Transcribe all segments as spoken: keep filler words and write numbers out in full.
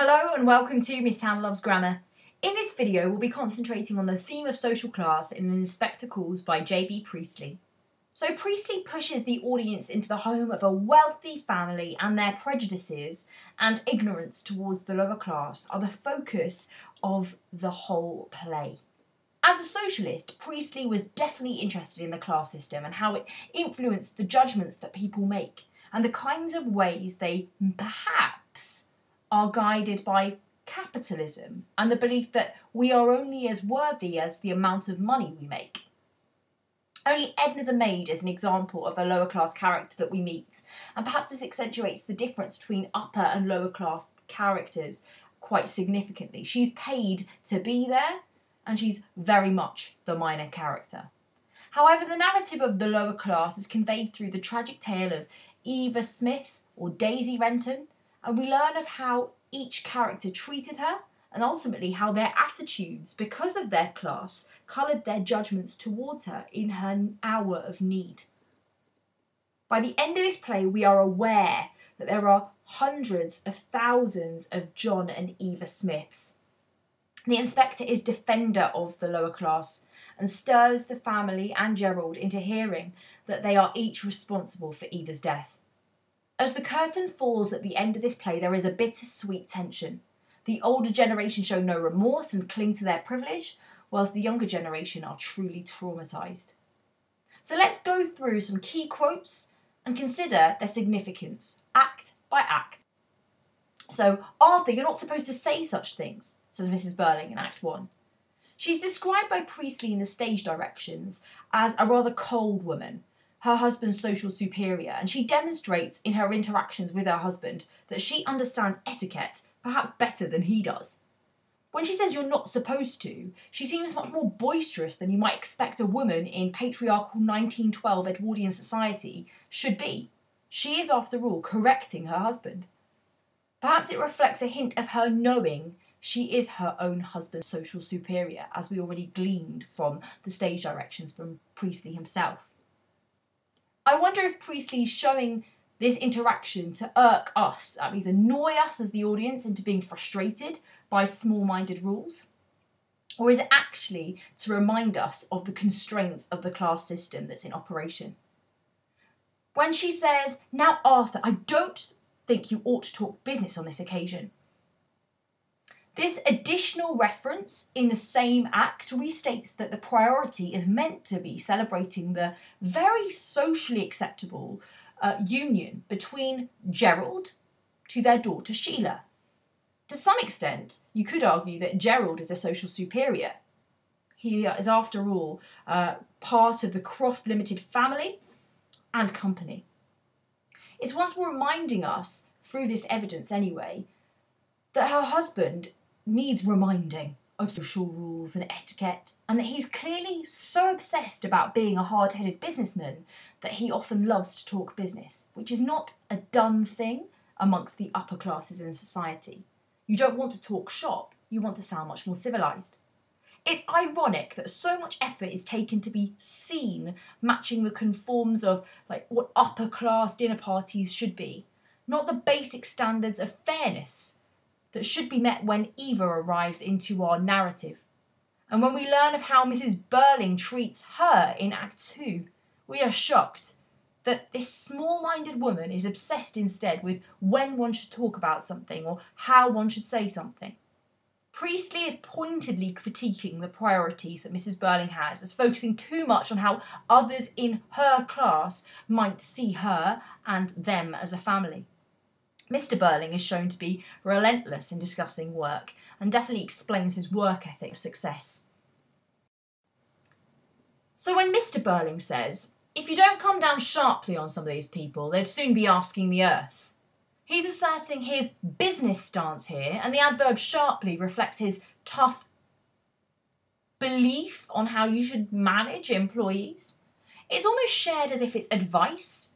Hello and welcome to Miss Hanna Loves Grammar. In this video we'll be concentrating on the theme of social class in An Inspector Calls by J B Priestley. So Priestley pushes the audience into the home of a wealthy family, and their prejudices and ignorance towards the lower class are the focus of the whole play. As a socialist, Priestley was definitely interested in the class system and how it influenced the judgments that people make and the kinds of ways they perhaps are guided by capitalism and the belief that we are only as worthy as the amount of money we make. Only Edna the Maid is an example of a lower class character that we meet, and perhaps this accentuates the difference between upper and lower class characters quite significantly. She's paid to be there, and she's very much the minor character. However, the narrative of the lower class is conveyed through the tragic tale of Eva Smith or Daisy Renton, and we learn of how each character treated her and ultimately how their attitudes, because of their class, coloured their judgments towards her in her hour of need. By the end of this play, we are aware that there are hundreds of thousands of John and Eva Smiths. The inspector is defender of the lower class and stirs the family and Gerald into hearing that they are each responsible for Eva's death. As the curtain falls at the end of this play, there is a bittersweet tension. The older generation show no remorse and cling to their privilege, whilst the younger generation are truly traumatised. So let's go through some key quotes and consider their significance, act by act. So, "Arthur, you're not supposed to say such things," says Missus Birling in Act one. She's described by Priestley in the stage directions as a rather cold woman, her husband's social superior, and she demonstrates in her interactions with her husband that she understands etiquette perhaps better than he does. When she says "you're not supposed to," she seems much more boisterous than you might expect a woman in patriarchal nineteen twelve Edwardian society should be. She is, after all, correcting her husband. Perhaps it reflects a hint of her knowing she is her own husband's social superior, as we already gleaned from the stage directions from Priestley himself. I wonder if Priestley's showing this interaction to irk us, that means annoy us as the audience into being frustrated by small-minded rules, or is it actually to remind us of the constraints of the class system that's in operation? When she says, "Now, Arthur, I don't think you ought to talk business on this occasion," this additional reference in the same act restates that the priority is meant to be celebrating the very socially acceptable uh, union between Gerald to their daughter Sheila. To some extent, you could argue that Gerald is a social superior. He is, after all, uh, part of the Croft Limited family and company. It's once more reminding us, through this evidence anyway, that her husband needs reminding of social rules and etiquette, and that he's clearly so obsessed about being a hard-headed businessman that he often loves to talk business, which is not a done thing amongst the upper classes in society. You don't want to talk shop, you want to sound much more civilised. It's ironic that so much effort is taken to be seen matching the conforms of like what upper-class dinner parties should be, not the basic standards of fairness that should be met when Eva arrives into our narrative. And when we learn of how Missus Birling treats her in Act two, we are shocked that this small-minded woman is obsessed instead with when one should talk about something or how one should say something. Priestley is pointedly critiquing the priorities that Missus Birling has as focusing too much on how others in her class might see her and them as a family. Mister Birling is shown to be relentless in discussing work and definitely explains his work ethic of success. So when Mister Birling says, "If you don't come down sharply on some of these people, they'd soon be asking the earth," he's asserting his business stance here, and the adverb "sharply" reflects his tough belief on how you should manage employees. It's almost shared as if it's advice.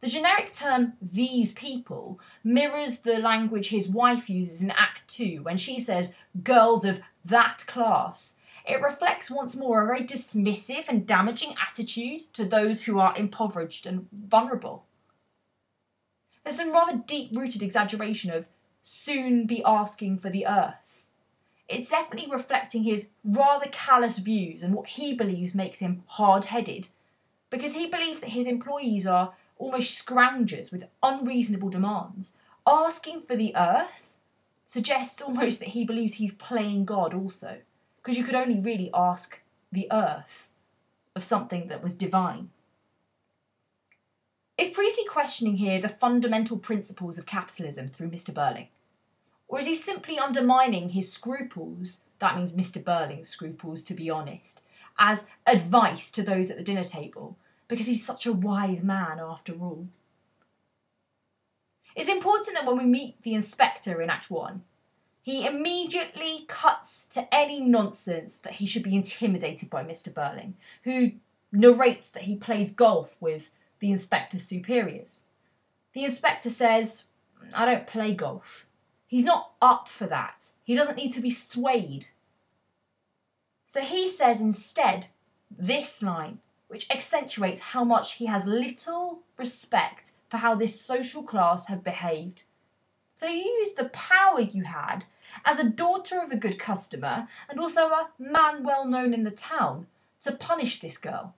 The generic term "these people" mirrors the language his wife uses in Act two when she says "girls of that class." It reflects once more a very dismissive and damaging attitude to those who are impoverished and vulnerable. There's some rather deep-rooted exaggeration of soon be asking for the earth. It's definitely reflecting his rather callous views and what he believes makes him hard-headed, because he believes that his employees are almost scroungers with unreasonable demands. Asking for the earth suggests almost that he believes he's playing God also, because you could only really ask the earth of something that was divine. Is Priestley questioning here the fundamental principles of capitalism through Mister Birling? Or is he simply undermining his scruples, that means Mister Birling's scruples to be honest, as advice to those at the dinner table, because he's such a wise man after all? It's important that when we meet the inspector in Act one, he immediately cuts to any nonsense that he should be intimidated by Mister Birling, who narrates that he plays golf with the inspector's superiors. The inspector says, "I don't play golf." He's not up for that. He doesn't need to be swayed. So he says instead this line, which accentuates how much he has little respect for how this social class have behaved. "So you used the power you had as a daughter of a good customer and also a man well known in the town to punish this girl."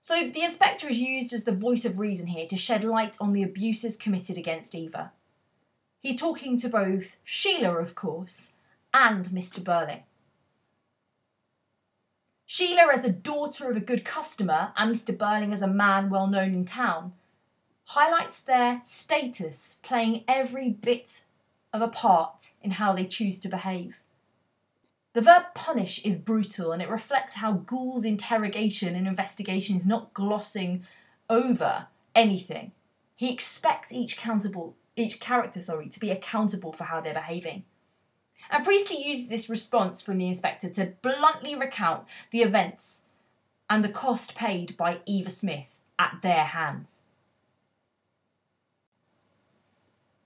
So the inspector is used as the voice of reason here to shed light on the abuses committed against Eva. He's talking to both Sheila, of course, and Mister Birling. Sheila as a daughter of a good customer and Mister Birling as a man well known in town highlights their status playing every bit of a part in how they choose to behave. The verb punish is brutal, and it reflects how Goule's interrogation and investigation is not glossing over anything. He expects each, countable, each character sorry, to be accountable for how they're behaving. And Priestley uses this response from the inspector to bluntly recount the events and the cost paid by Eva Smith at their hands.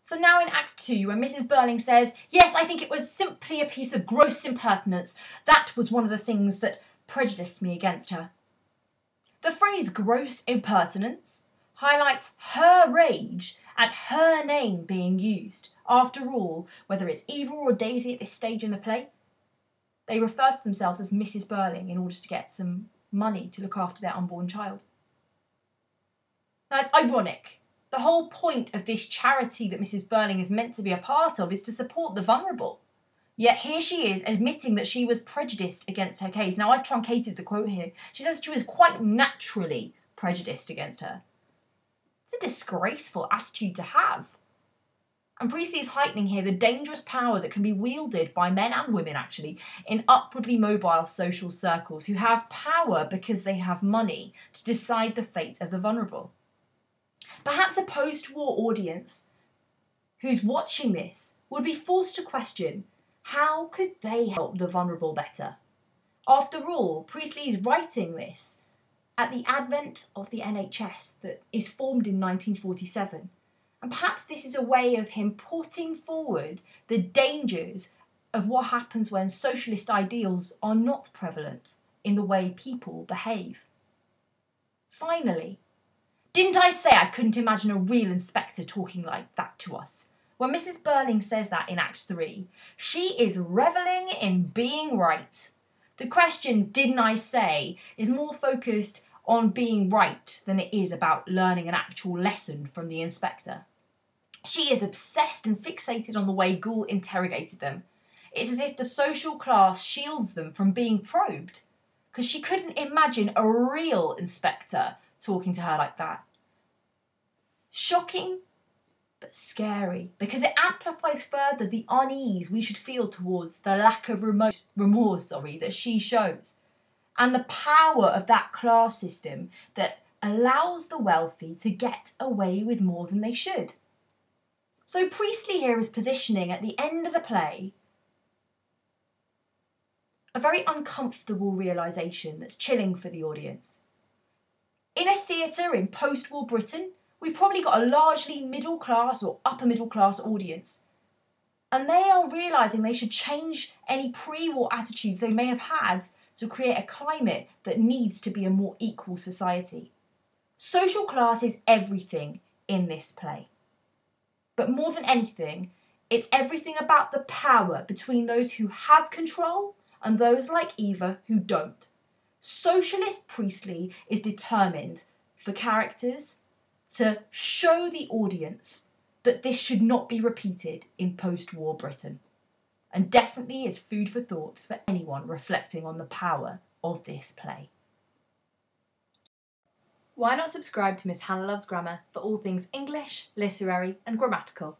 So now in Act two, when Missus Birling says, "Yes, I think it was simply a piece of gross impertinence. That was one of the things that prejudiced me against her." The phrase gross impertinence highlights her rage at her name being used. After all, whether it's Eva or Daisy at this stage in the play, they refer to themselves as Missus Birling in order to get some money to look after their unborn child. Now, it's ironic. The whole point of this charity that Missus Birling is meant to be a part of is to support the vulnerable. Yet here she is admitting that she was prejudiced against her case. Now, I've truncated the quote here. She says she was quite naturally prejudiced against her. It's a disgraceful attitude to have. And Priestley is heightening here the dangerous power that can be wielded by men and women, actually, in upwardly mobile social circles who have power because they have money to decide the fate of the vulnerable. Perhaps a post-war audience who's watching this would be forced to question how could they help the vulnerable better. After all, Priestley is writing this at the advent of the N H S that is formed in nineteen forty-seven. And perhaps this is a way of him putting forward the dangers of what happens when socialist ideals are not prevalent in the way people behave. Finally, "Didn't I say I couldn't imagine a real inspector talking like that to us?" When Missus Birling says that in Act three, she is revelling in being right. The question, "Didn't I say?" is more focused on being right than it is about learning an actual lesson from the inspector. She is obsessed and fixated on the way Goole interrogated them. It's as if the social class shields them from being probed, because she couldn't imagine a real inspector talking to her like that. Shocking, but scary, because it amplifies further the unease we should feel towards the lack of remorse, remorse sorry, that she shows, and the power of that class system that allows the wealthy to get away with more than they should. So Priestley here is positioning at the end of the play a very uncomfortable realisation that's chilling for the audience. In a theatre in post-war Britain, we've probably got a largely middle-class or upper-middle-class audience, and they are realising they should change any pre-war attitudes they may have had to create a climate that needs to be a more equal society. Social class is everything in this play. But more than anything, it's everything about the power between those who have control and those like Eva who don't. Socialist Priestley is determined for characters to show the audience that this should not be repeated in post-war Britain, and definitely is food for thought for anyone reflecting on the power of this play. Why not subscribe to Miss Hanna Loves Grammar for all things English, literary and grammatical?